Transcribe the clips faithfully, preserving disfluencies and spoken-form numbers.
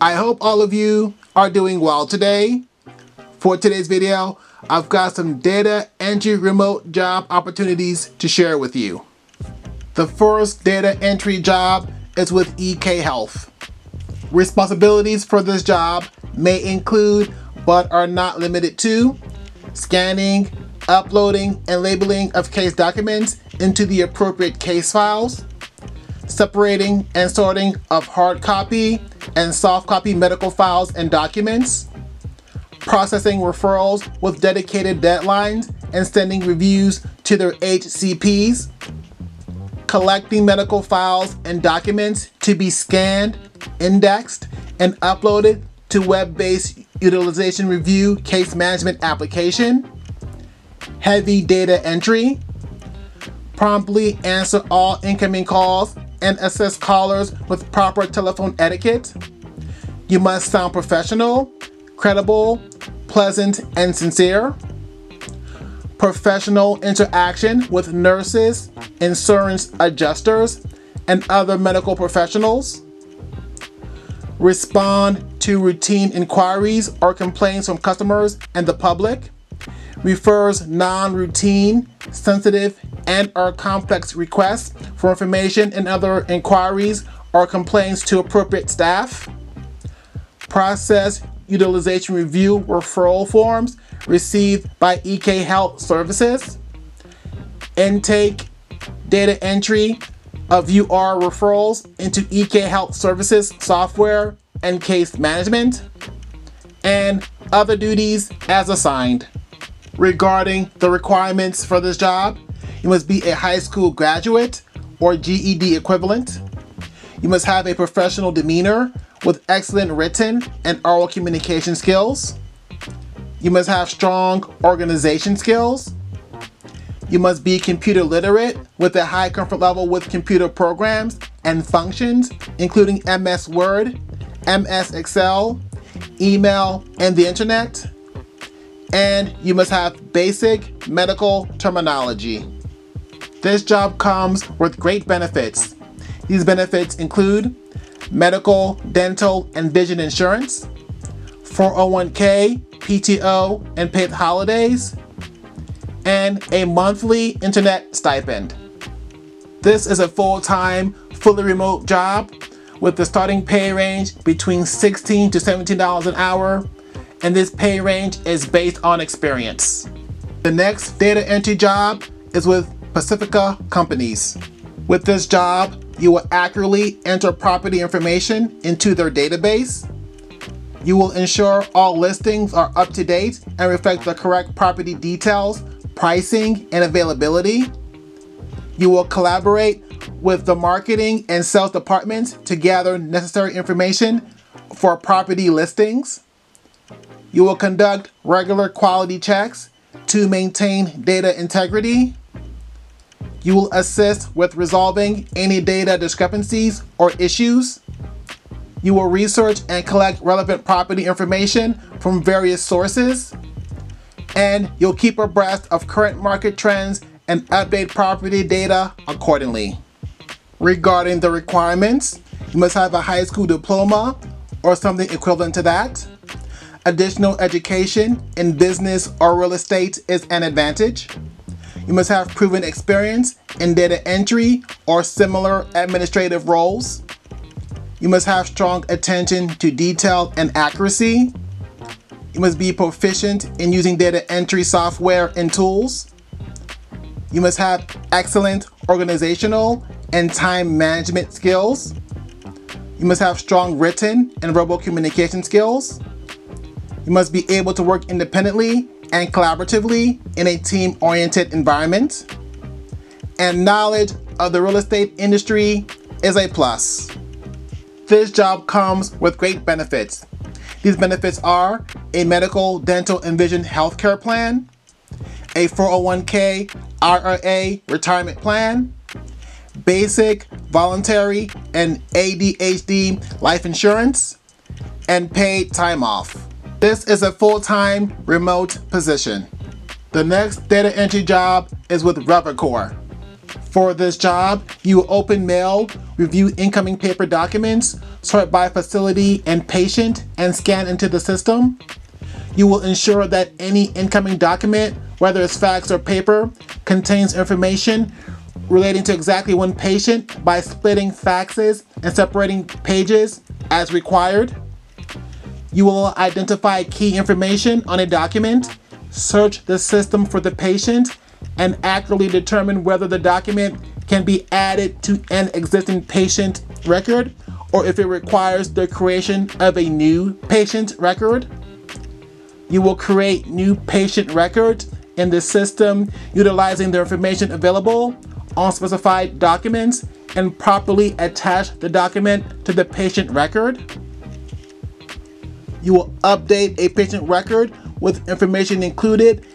I hope all of you are doing well today. For today's video, I've got some data entry remote job opportunities to share with you. The first data entry job is with E K Health. Responsibilities for this job may include, but are not limited to, scanning, uploading, and labeling of case documents into the appropriate case files, separating and sorting of hard copy and soft copy medical files and documents, processing referrals with dedicated deadlines and sending reviews to their H C Ps, collecting medical files and documents to be scanned, indexed, and uploaded to web-based utilization review case management application, heavy data entry, promptly answer all incoming calls and assist callers with proper telephone etiquette. You must sound professional, credible, pleasant, and sincere. Professional interaction with nurses, insurance adjusters, and other medical professionals. Respond to routine inquiries or complaints from customers and the public. Refers non-routine, sensitive, and or complex requests for information and other inquiries or complaints to appropriate staff. Process utilization review referral forms received by E K Health Services. Intake data entry of U R referrals into E K Health Services software and case management, and other duties as assigned. Regarding the requirements for this job, you must be a high school graduate or G E D equivalent. You must have a professional demeanor with excellent written and oral communication skills. You must have strong organization skills. You must be computer literate with a high comfort level with computer programs and functions, including M S Word, M S Excel, email, and the internet. And you must have basic medical terminology. This job comes with great benefits. These benefits include medical, dental, and vision insurance, four oh one K, P T O, and paid holidays, and a monthly internet stipend. This is a full-time, fully remote job with the starting pay range between sixteen to seventeen dollars an hour, and this pay range is based on experience. The next data entry job is with Pacifica Companies. With this job, you will accurately enter property information into their database. You will ensure all listings are up to date and reflect the correct property details, pricing, and availability. You will collaborate with the marketing and sales departments to gather necessary information for property listings. You will conduct regular quality checks to maintain data integrity. You will assist with resolving any data discrepancies or issues. You will research and collect relevant property information from various sources. And you'll keep abreast of current market trends and update property data accordingly. Regarding the requirements, you must have a high school diploma or something equivalent to that. Additional education in business or real estate is an advantage. You must have proven experience in data entry or similar administrative roles. You must have strong attention to detail and accuracy. You must be proficient in using data entry software and tools. You must have excellent organizational and time management skills. You must have strong written and verbal communication skills. You must be able to work independently and collaboratively in a team-oriented environment. And knowledge of the real estate industry is a plus. This job comes with great benefits. These benefits are a medical, dental, and vision healthcare plan, a four oh one K I R A retirement plan, basic, voluntary, and A D H D life insurance, and paid time off. This is a full-time remote position. The next data entry job is with Revecore. For this job, you will open mail, review incoming paper documents, sort by facility and patient, and scan into the system. You will ensure that any incoming document, whether it's fax or paper, contains information relating to exactly one patient by splitting faxes and separating pages as required. You will identify key information on a document, search the system for the patient, and accurately determine whether the document can be added to an existing patient record or if it requires the creation of a new patient record. You will create new patient records in the system utilizing the information available on specified documents and properly attach the document to the patient record. You will update a patient record with information included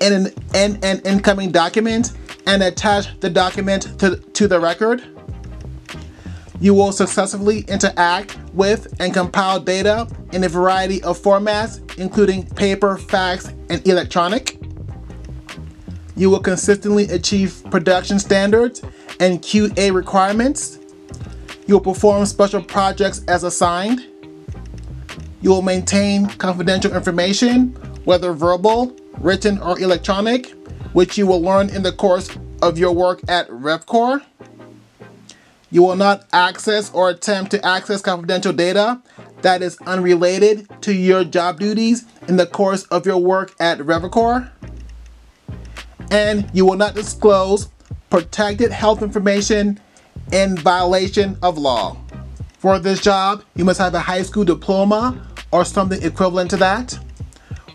in an, in an incoming document and attach the document to, to the record. You will successfully interact with and compile data in a variety of formats, including paper, fax, and electronic. You will consistently achieve production standards and Q A requirements. You will perform special projects as assigned. You will maintain confidential information, whether verbal, written, or electronic, which you will learn in the course of your work at Revecore. You will not access or attempt to access confidential data that is unrelated to your job duties in the course of your work at Revecore. And you will not disclose protected health information in violation of law. For this job, you must have a high school diploma or something equivalent to that,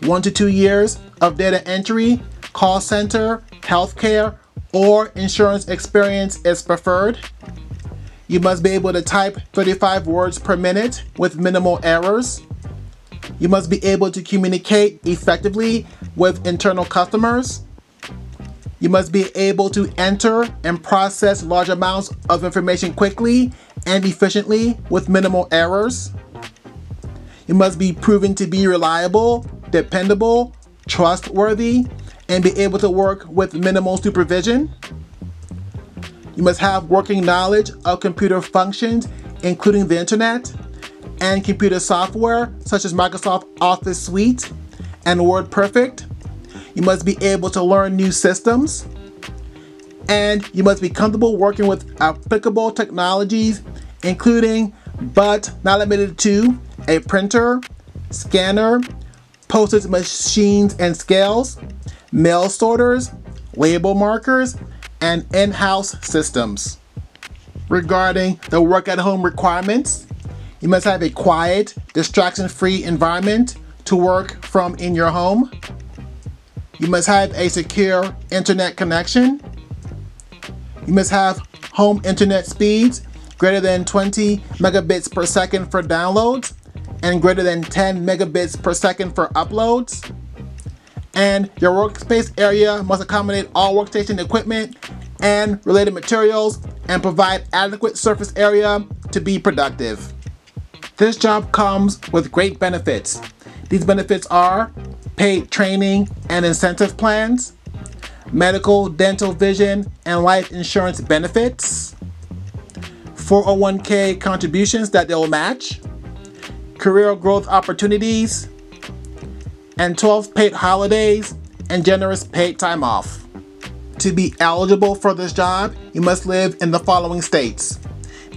one to two years of data entry, call center, healthcare, or insurance experience is preferred. You must be able to type thirty-five words per minute with minimal errors. You must be able to communicate effectively with internal customers. You must be able to enter and process large amounts of information quickly and efficiently with minimal errors. You must be proven to be reliable, dependable, trustworthy, and be able to work with minimal supervision. You must have working knowledge of computer functions, including the internet, and computer software such as Microsoft Office Suite and WordPerfect. You must be able to learn new systems, and you must be comfortable working with applicable technologies, including, but not limited to, a printer, scanner, postage machines and scales, mail sorters, label markers, and in-house systems. Regarding the work-at-home requirements, you must have a quiet, distraction-free environment to work from in your home. You must have a secure internet connection. You must have home internet speeds greater than twenty megabits per second for downloads and greater than ten megabits per second for uploads. And your workspace area must accommodate all workstation equipment and related materials and provide adequate surface area to be productive. This job comes with great benefits. These benefits are paid training and incentive plans, medical, dental, vision, and life insurance benefits, four oh one K contributions that they'll match, career growth opportunities, and twelve paid holidays and generous paid time off. To be eligible for this job, you must live in the following states.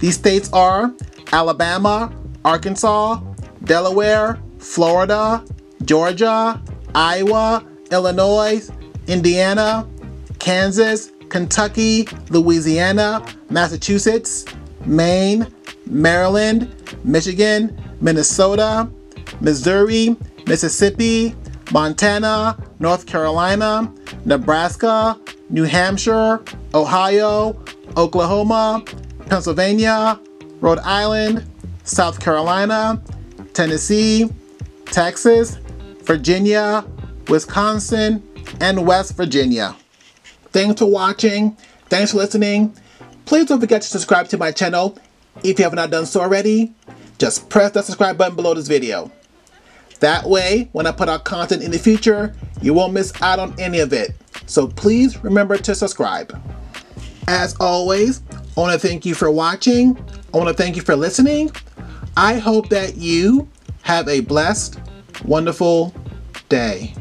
These states are Alabama, Arkansas, Delaware, Florida, Georgia, Iowa, Illinois, Indiana, Kansas, Kentucky, Louisiana, Massachusetts, Maine, Maryland, Michigan, Minnesota, Missouri, Mississippi, Montana, North Carolina, Nebraska, New Hampshire, Ohio, Oklahoma, Pennsylvania, Rhode Island, South Carolina, Tennessee, Texas, Virginia, Wisconsin, and West Virginia. Thanks for watching. Thanks for listening. Please don't forget to subscribe to my channel if you have not done so already. Just press that subscribe button below this video. That way, when I put out content in the future, you won't miss out on any of it. So please remember to subscribe. As always, I want to thank you for watching. I want to thank you for listening. I hope that you have a blessed, wonderful day.